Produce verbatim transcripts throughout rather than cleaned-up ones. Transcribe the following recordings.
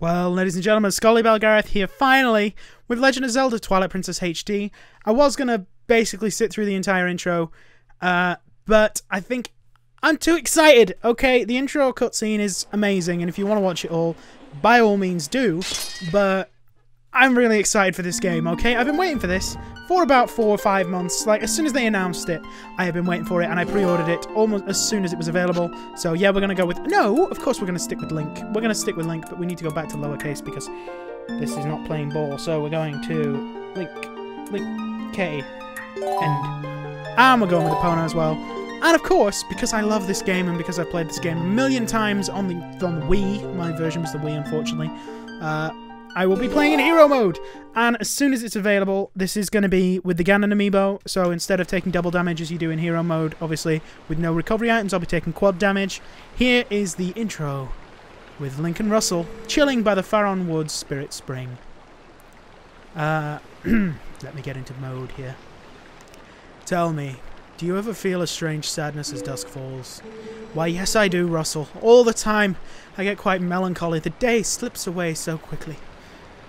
Well, ladies and gentlemen, Scholarly Belgarath here finally with Legend of Zelda Twilight Princess H D. I was going to basically sit through the entire intro, uh, but I think I'm too excited. Okay, the intro cutscene is amazing, and if you want to watch it all, by all means do, but I'm really excited for this game, okay? I've been waiting for this for about four or five months. Like, as soon as they announced it, I have been waiting for it, and I pre-ordered it almost as soon as it was available. So, yeah, we're going to go with... No, of course we're going to stick with Link. We're going to stick with Link, but we need to go back to lowercase because this is not playing ball. So we're going to Link, Link, K, end. And we're going with Epona as well. And, of course, because I love this game and because I've played this game a million times on the, on the Wii. My version was the Wii, unfortunately. Uh... I will be playing in Hero Mode, and as soon as it's available, this is going to be with the Ganon amiibo, so instead of taking double damage as you do in Hero Mode, obviously, with no recovery items, I'll be taking quad damage. Here is the intro with Link and Russell, chilling by the Farron Woods Spirit Spring. Uh, let me get into mode here. Tell me, do you ever feel a strange sadness as dusk falls? Why, yes I do, Russell. All the time. I get quite melancholy. The day slips away so quickly.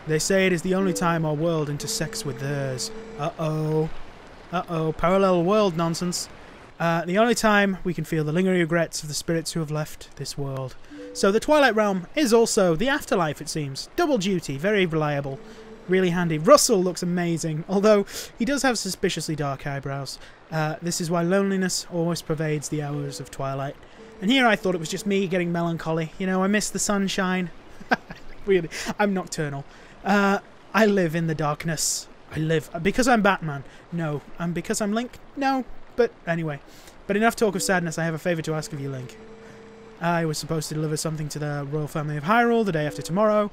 They say it is the only time our world intersects with theirs. Uh-oh. Uh-oh. Parallel world nonsense. Uh, the only time we can feel the lingering regrets of the spirits who have left this world. So the Twilight Realm is also the afterlife, it seems. Double duty. Very reliable. Really handy. Russell looks amazing, although he does have suspiciously dark eyebrows. Uh, this is why loneliness always pervades the hours of twilight. And here I thought it was just me getting melancholy. You know, I miss the sunshine. Really, I'm nocturnal. Uh, I live in the darkness. I live... Because I'm Batman? No. And because I'm Link? No. But anyway. But enough talk of sadness. I have a favour to ask of you, Link. I was supposed to deliver something to the Royal Family of Hyrule the day after tomorrow.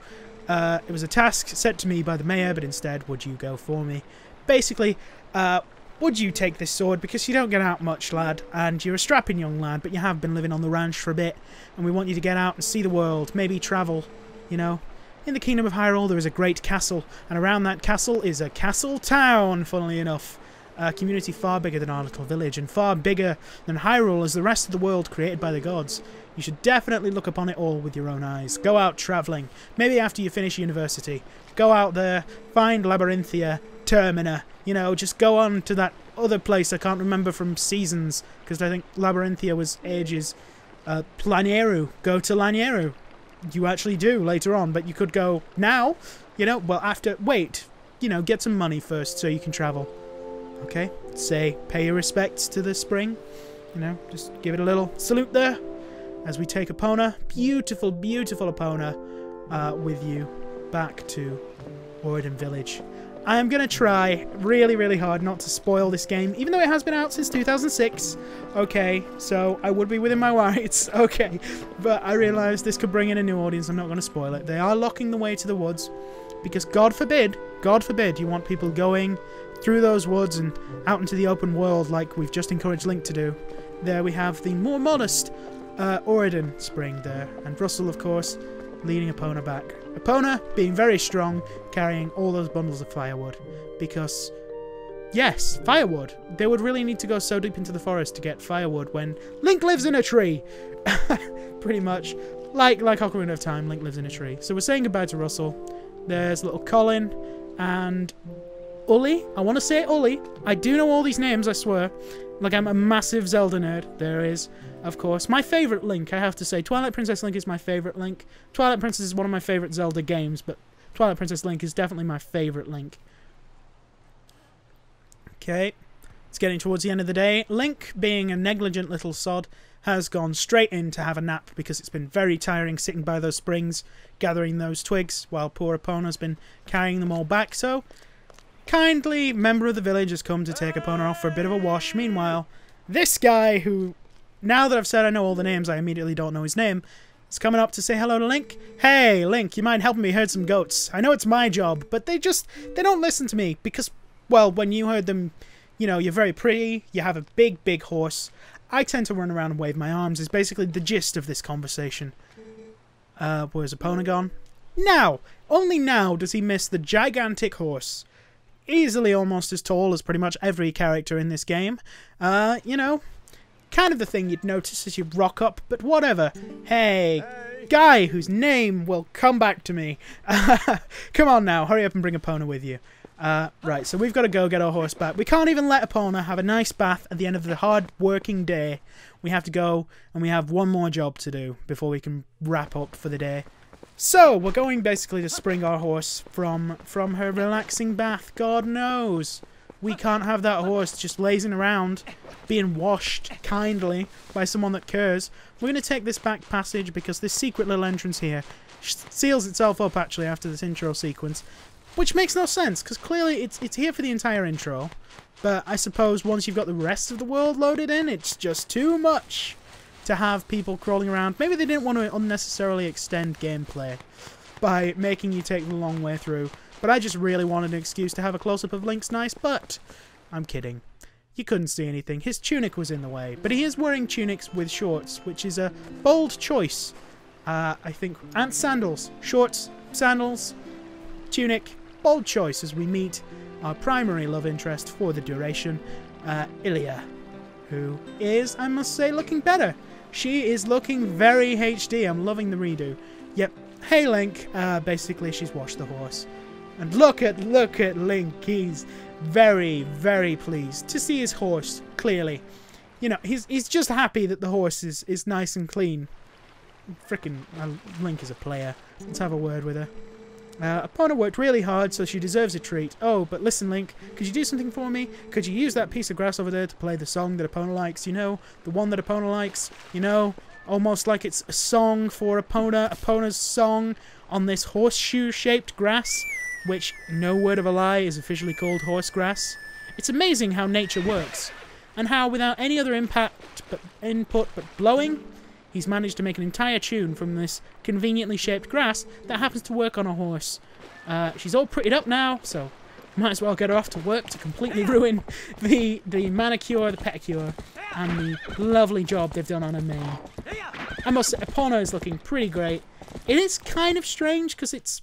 Uh, it was a task set to me by the mayor, but instead, would you go for me? Basically, uh, would you take this sword? Because you don't get out much, lad, and you're a strapping young lad, but you have been living on the ranch for a bit, and we want you to get out and see the world, maybe travel, you know? In the Kingdom of Hyrule, there is a great castle, and around that castle is a castle town, funnily enough. A community far bigger than our little village, and far bigger than Hyrule as the rest of the world created by the gods. You should definitely look upon it all with your own eyes. Go out travelling. Maybe after you finish university. Go out there, find Labyrinthia, Termina. You know, just go on to that other place I can't remember from Seasons, because I think Labyrinthia was ages. Uh, Lanieru. Go to Lanieru. You actually do later on, but you could go now. You know, well, after... Wait. You know, get some money first so you can travel. Okay? Say, pay your respects to the spring. You know, just give it a little salute there. As we take Epona, beautiful, beautiful Epona, uh, with you back to Ordon village. I am going to try really, really hard not to spoil this game, even though it has been out since two thousand six. Okay, so I would be within my rights. Okay, but I realised this could bring in a new audience. I'm not going to spoil it. They are locking the way to the woods because God forbid, God forbid you want people going through those woods and out into the open world like we've just encouraged Link to do. There we have the more modest... Uh, Oridon spring there, and Russell, of course, leading Epona back. Epona being very strong, carrying all those bundles of firewood, because, yes, firewood. They would really need to go so deep into the forest to get firewood when Link lives in a tree. Pretty much, like like Ocarina of Time, Link lives in a tree. So we're saying goodbye to Russell. There's little Colin and Uli. I want to say Uli. I do know all these names, I swear. Like, I'm a massive Zelda nerd. There is, of course, my favourite Link, I have to say. Twilight Princess Link is my favourite Link. Twilight Princess is one of my favourite Zelda games, but Twilight Princess Link is definitely my favourite Link. Okay, it's getting towards the end of the day. Link, being a negligent little sod, has gone straight in to have a nap because it's been very tiring sitting by those springs, gathering those twigs, while poor Epona's been carrying them all back, so... Kindly member of the village has come to take Epona off for a bit of a wash. Meanwhile, this guy who, now that I've said I know all the names, I immediately don't know his name, is coming up to say hello to Link. Hey, Link, you mind helping me herd some goats? I know it's my job, but they just, they don't listen to me because, well, when you herd them, you know, you're very pretty, you have a big, big horse. I tend to run around and wave my arms is basically the gist of this conversation. Uh, where's Epona gone? Now, only now does he miss the gigantic horse. Easily almost as tall as pretty much every character in this game. Uh, you know, Kind of the thing you'd notice as you rock up, but whatever. Hey, hey. Guy whose name will come back to me. Come on now, hurry up and bring Epona with you. Uh, right, so we've got to go get our horse back. We can't even let Epona have a nice bath at the end of the hard working day. We have to go, and we have one more job to do before we can wrap up for the day. So, we're going basically to spring our horse from, from her relaxing bath. God knows. We can't have that horse just lazing around, being washed kindly by someone that cares. We're going to take this back passage because this secret little entrance here seals itself up actually after this intro sequence. Which makes no sense, because clearly it's it's here for the entire intro. But I suppose once you've got the rest of the world loaded in, it's just too much to have people crawling around. Maybe they didn't want to unnecessarily extend gameplay by making you take the long way through. But I just really wanted an excuse to have a close-up of Link's nice butt. I'm kidding. You couldn't see anything. His tunic was in the way. But he is wearing tunics with shorts, which is a bold choice. Uh, I think... And sandals. Shorts, sandals, tunic... Bold choice as we meet our primary love interest for the duration, uh, Ilia, who is, I must say, looking better. She is looking very H D. I'm loving the redo. Yep. Hey, Link. Uh, basically, she's washed the horse. And look at, look at Link. He's very, very pleased to see his horse, clearly. You know, he's, he's just happy that the horse is, is nice and clean. Frickin' uh, Link is a player. Let's have a word with her. Uh, Epona worked really hard, so she deserves a treat. Oh, but listen, Link, could you do something for me? Could you use that piece of grass over there to play the song that Epona likes? You know, the one that Epona likes. You know, almost like it's a song for Epona. Epona's song on this horseshoe-shaped grass, which, no word of a lie, is officially called horse grass. It's amazing how nature works, and how without any other impact but input but blowing, he's managed to make an entire tune from this conveniently shaped grass that happens to work on a horse. Uh, she's all prettied up now, so might as well get her off to work to completely ruin the, the manicure, the pedicure, and the lovely job they've done on her mane. I must say, Epona is looking pretty great. It is kind of strange because it's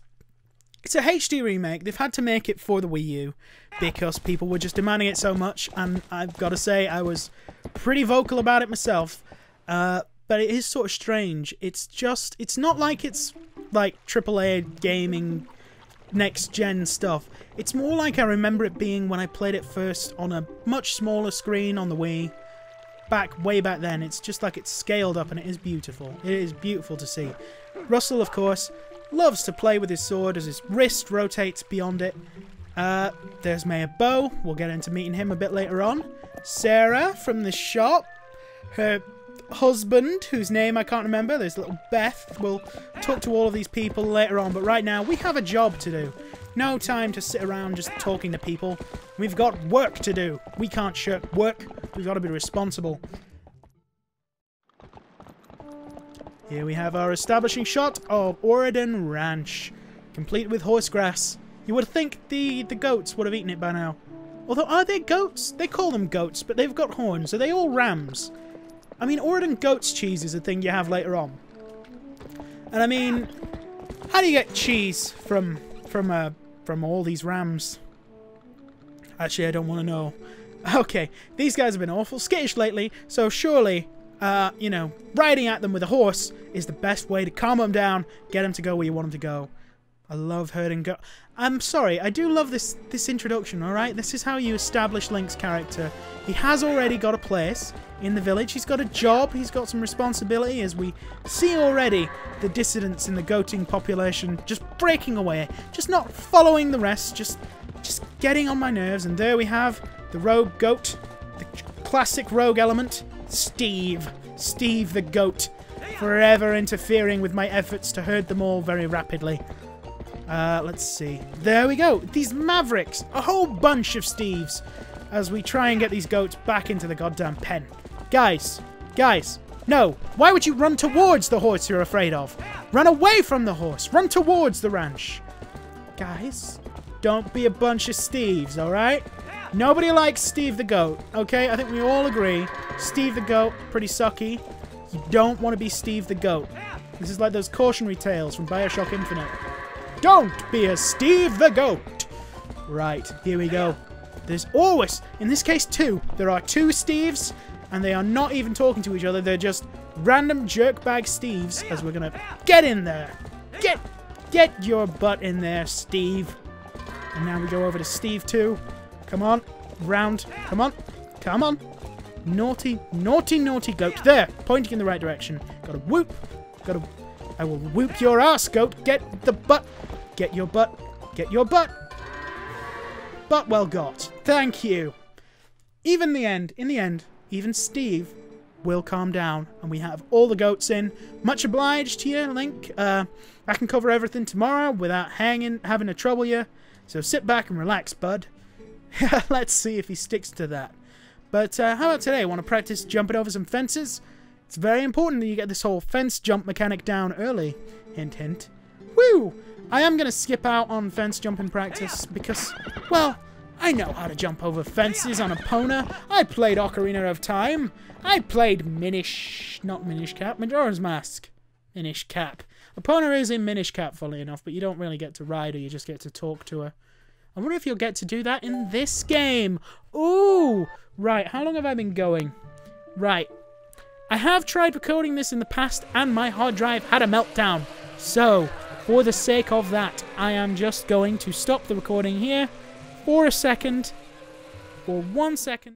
it's a H D remake. They've had to make it for the Wii U because people were just demanding it so much, and I've got to say I was pretty vocal about it myself. Uh... But it is sort of strange. It's just... It's not like it's, like, triple A gaming, next-gen stuff. It's more like I remember it being when I played it first on a much smaller screen on the Wii. Back, way back then. It's just like it's scaled up and it is beautiful. It is beautiful to see. Russell, of course, loves to play with his sword as his wrist rotates beyond it. Uh, there's Mayor Bo. We'll get into meeting him a bit later on. Sarah from the shop. Her... husband, whose name I can't remember, there's little Beth. We'll talk to all of these people later on, but right now we have a job to do. No time to sit around just talking to people. We've got work to do. We can't shirk work. We've got to be responsible. Here we have our establishing shot of Oridon Ranch, complete with horse grass. You would think the, the goats would have eaten it by now. Although, are they goats? They call them goats, but they've got horns. Are they all rams? I mean, Ordon goat's cheese is a thing you have later on. And I mean, how do you get cheese from from uh, from all these rams? Actually, I don't want to know. Okay, these guys have been awful skittish lately, so surely, uh, you know, riding at them with a horse is the best way to calm them down, get them to go where you want them to go. I love herding go- I'm sorry, I do love this, this introduction, alright? This is how you establish Link's character. He has already got a place in the village. He's got a job. He's got some responsibility, as we see already the dissidents in the goating population just breaking away. Just not following the rest. Just, just getting on my nerves. And there we have the rogue goat. The classic rogue element. Steve. Steve the goat. Forever interfering with my efforts to herd them all very rapidly. Uh, let's see. There we go. These mavericks. A whole bunch of Steves. As we try and get these goats back into the goddamn pen. Guys. Guys. No. Why would you run towards the horse you're afraid of? Run away from the horse. Run towards the ranch. Guys. Don't be a bunch of Steves, alright? Nobody likes Steve the goat, okay? I think we all agree. Steve the goat, pretty sucky. You don't want to be Steve the goat. This is like those cautionary tales from Bioshock Infinite. Don't be a Steve the Goat! Right, here we go. There's always, in this case two, there are two Steves, and they are not even talking to each other. They're just random jerkbag Steves, as we're going to get in there. Get get your butt in there, Steve. And now we go over to Steve two. Come on. Round. Come on. Come on. Naughty, naughty, naughty goat. There. Pointing in the right direction. Gotta whoop. Gotta... I will whoop your ass, goat. Get the butt. Get your butt. Get your butt. Butt well got. Thank you. Even the end, in the end, even Steve will calm down, and we have all the goats in. Much obliged here, Link. Uh, I can cover everything tomorrow without hanging, having to trouble you. So sit back and relax, bud. Let's see if he sticks to that. But uh, how about today? Want to practice jumping over some fences? It's very important that you get this whole fence jump mechanic down early. Hint, hint. Woo! I am going to skip out on fence jumping practice because, well, I know how to jump over fences on Epona. I played Ocarina of Time. I played Minish... Not Minish Cap. Majora's Mask. Minish Cap. Epona is in Minish Cap, funnily enough, but you don't really get to ride her. You just get to talk to her. I wonder if you'll get to do that in this game. Ooh! Right, how long have I been going? Right. I have tried recording this in the past, and my hard drive had a meltdown. So, for the sake of that, I am just going to stop the recording here for a second, for one second.